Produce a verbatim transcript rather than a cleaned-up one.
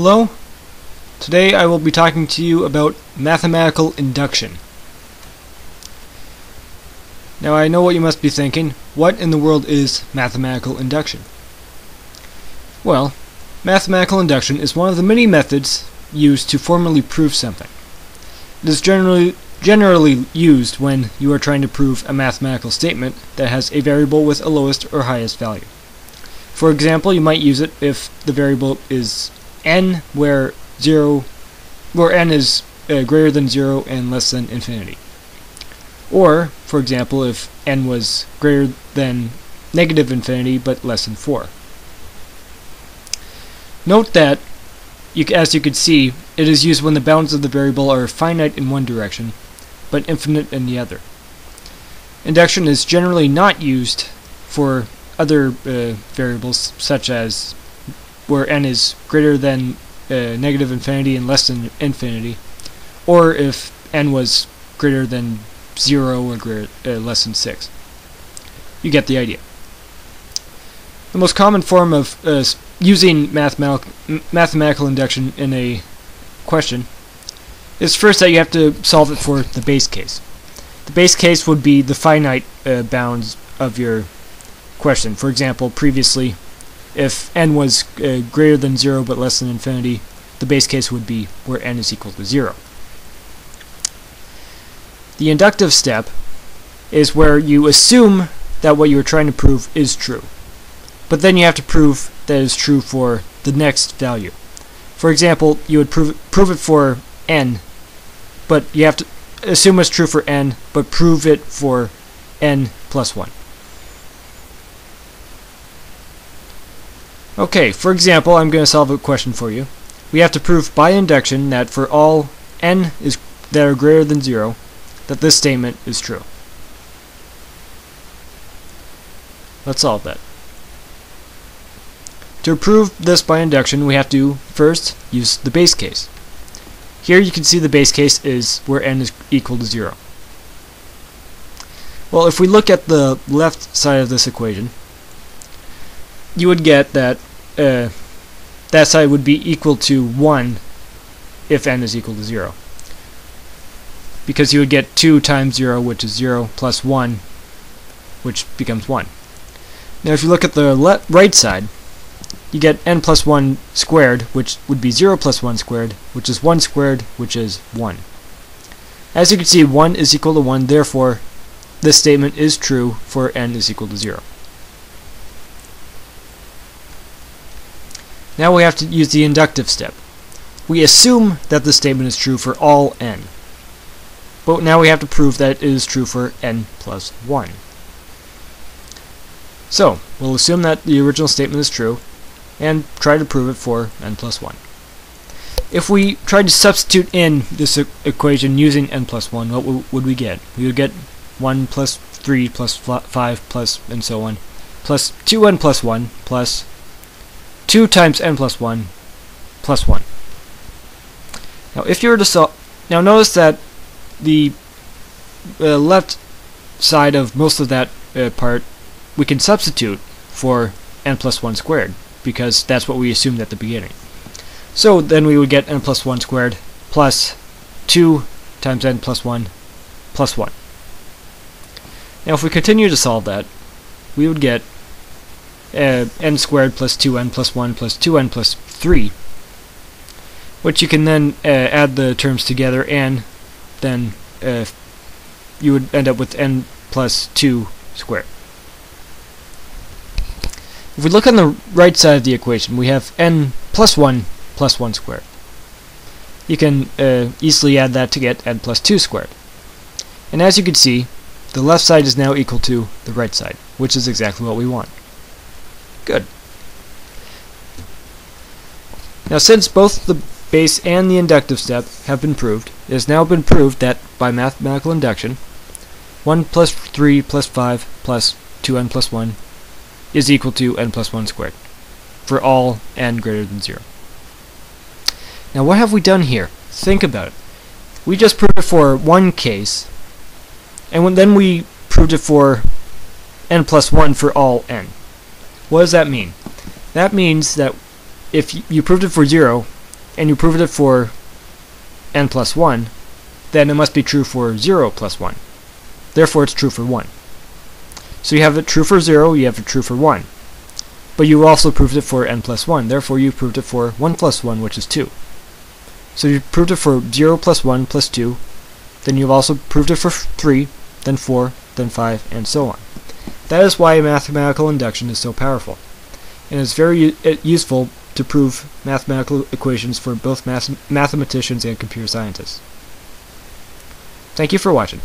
Hello, today I will be talking to you about mathematical induction. Now I know what you must be thinking, what in the world is mathematical induction? Well, mathematical induction is one of the many methods used to formally prove something. It is generally, generally used when you are trying to prove a mathematical statement that has a variable with a lowest or highest value. For example, you might use it if the variable is n, where zero, where n is uh, greater than zero and less than infinity. Or, for example, if n was greater than negative infinity but less than four. Note that, you, as you can see, it is used when the bounds of the variable are finite in one direction, but infinite in the other. Induction is generally not used for other uh, variables, such as where n is greater than uh, negative infinity and less than infinity, or if n was greater than zero or greater, uh, less than six. You get the idea. The most common form of uh, using mathematical, mathematical induction in a question is first that you have to solve it for the base case. The base case would be the finite uh, bounds of your question. For example, previously, if n was uh, greater than zero but less than infinity, the base case would be where n is equal to zero. The inductive step is where you assume that what you are trying to prove is true, but then you have to prove that it is true for the next value. For example, you would prove it, prove it for n, but you have to assume it's true for n, but prove it for n plus one. Okay, for example, I'm going to solve a question for you. We have to prove by induction that for all n is that are greater than zero, that this statement is true. Let's solve that. To prove this by induction, we have to first use the base case. Here you can see the base case is where n is equal to zero. Well, if we look at the left side of this equation, you would get that uh, that side would be equal to one if n is equal to zero, because you would get two times zero, which is zero, plus one, which becomes one. Now if you look at the le right side, you get n plus one squared, which would be zero plus one squared, which is one squared, which is one. As you can see, one is equal to one, therefore this statement is true for n is equal to zero. Now we have to use the inductive step. We assume that the statement is true for all n, but now we have to prove that it is true for n plus one. So we'll assume that the original statement is true and try to prove it for n plus one. If we tried to substitute in this e equation using n plus one, what w would we get? We would get one plus three plus five plus and so on, plus two n plus one plus two times n plus one plus one. Now if you were to solve, now notice that the uh, left side of most of that uh, part we can substitute for n plus one squared, because that's what we assumed at the beginning. So then we would get n plus one squared plus two times n plus one plus one. Now if we continue to solve that, we would get Uh, n squared plus two n plus one plus two n plus three, which you can then uh, add the terms together, and then uh, you would end up with n plus two squared. If we look on the right side of the equation, we have n plus one plus one squared. You can uh, easily add that to get n plus two squared. And as you can see, the left side is now equal to the right side, which is exactly what we want. Good. Now since both the base and the inductive step have been proved, it has now been proved that by mathematical induction, one plus three plus five plus two n plus one is equal to n plus one squared for all n greater than zero. Now what have we done here? Think about it. We just proved it for one case, and when, then we proved it for n plus one for all n. What does that mean? That means that if you proved it for zero, and you proved it for n plus one, then it must be true for zero plus one. Therefore, it's true for one. So you have it true for zero, you have it true for one. But you also proved it for n plus one, therefore you proved it for one plus one, which is two. So you proved it for zero plus one plus two, then you've also proved it for three, then four, then five, and so on. That is why mathematical induction is so powerful. And it's very useful to prove mathematical equations for both math mathematicians and computer scientists. Thank you for watching.